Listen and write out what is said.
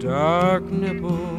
Dark nipple.